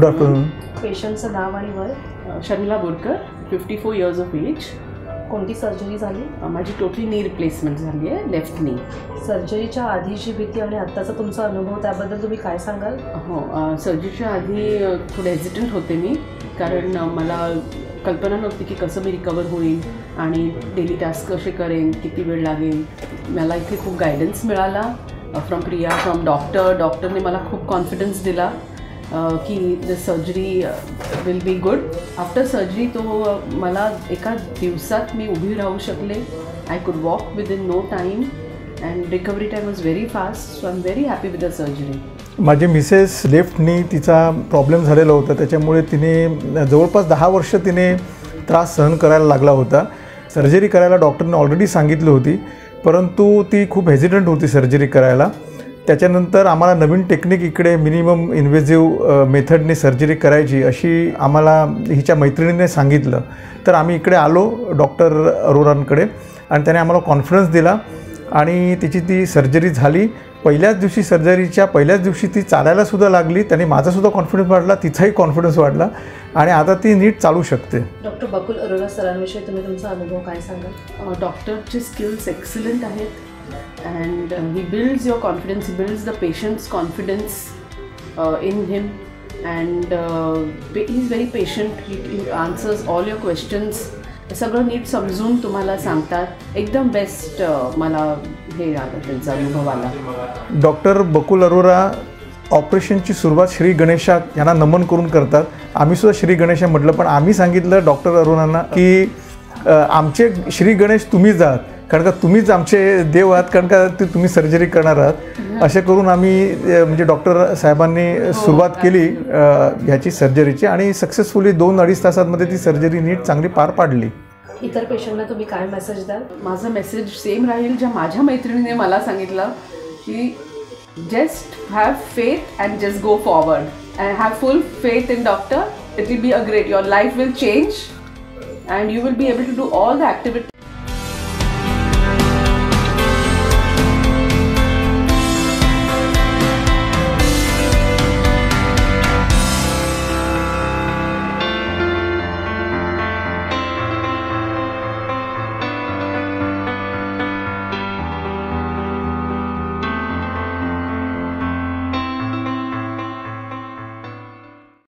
Good afternoon. पेशंटचं नाव आणि वय? Sharmila Borkar, 54 years of age. कोणती सर्जरी झाली? माझी टोटली नी रिप्लेसमेंट झाली आहे, लेफ्ट नी. सर्जरीच्या आधीची भीती आणि आत्ताचा तुमचा अनुभव त्याबद्दल तुम्ही काय सांगाल? हो, सर्जरीच्या आधी थोडे हेजिटंट होते मी, कारण मला कल्पना नव्हती की कसं मी रिकवर होईल आणि डेली टास्क कसे करेन, किती वेळ लागेल. मला इथे खूप गायडन्स मिळाला फ्रॉम प्रिया, फ्रॉम डॉक्टर. डॉक्टरने मला खूप कॉन्फिडन्स दिला की the surgery will be good. After surgery तो मला एका दिवसात मी उभी राहू शकले. I could walk with in no time and recovery time was very fast. So I am very happy with the surgery. माझे मिसेस लेफ्ट नी तिचा प्रॉब्लेम झालेला होता, त्याच्यामुळे तिने जवळपास 10 वर्ष तिने त्रास सहन करायला लागला होता. सर्जरी करायला डॉक्टरने ऑलरेडी सांगितली होती, परंतु ती खूप हेजिटंट होती सर्जरी करायला. त्याच्यानंतर आम्हाला नवीन टेक्निक इकडे मिनिमम इन्व्हेजिव्ह मेथडने सर्जरी करायची अशी आम्हाला हिच्या मैत्रिणीने सांगितलं. तर आम्ही इकडे आलो डॉक्टर अरोरांकडे आणि त्याने आम्हाला कॉन्फिडन्स दिला आणि तिची ती सर्जरी झाली. पहिल्याच दिवशी, सर्जरीच्या पहिल्याच दिवशी ती चालायलासुद्धा लागली. त्याने माझासुद्धा कॉन्फिडन्स वाढला, तिचाही कॉन्फिडन्स वाढला आणि आता ती नीट चालू शकते. डॉक्टर बकुल अरोरा सरांविषयी तुम्ही तुमचा अनुभव काय सांगाल? डॉक्टरचे स्किल्स एक्सिलंट आहेत and he builds your confidence, he builds the patients confidence in him and he is very patient. He answers all your questions. सगळं नीट समजून तुम्हाला सांगतात, एकदम बेस्ट. मला हे आलं त्यांचा अनुभव आला. डॉक्टर बकुल अरोरा ऑपरेशनची सुरुवात श्री गणेशा यांना नमन करून करतात. आम्हीसुद्धा श्री गणेशा म्हटलं, पण आम्ही सांगितलं डॉक्टर अरोरांना की आमचे श्री गणेश तुम्हीच आहात, कारण का तुम्हीच आमचे देव आहात, कारण का ते तुम्ही सर्जरी करणार आहात. असे करून आम्ही म्हणजे डॉक्टर साहेबांनी सुरुवात केली ह्याची सर्जरीची आणि सक्सेसफुली 2-2.5 तासांमध्ये ती सर्जरी नीट चांगली पार पाडली. इतर पेशंटला तुम्ही काय मेसेज द्याल? माझा मेसेज सेम राहील ज्या माझ्या मैत्रिणीने मला सांगितलं की Just have faith and just go forward. And have full faith in doctor. It will be a great, your life will change and you will be able to do all the activities.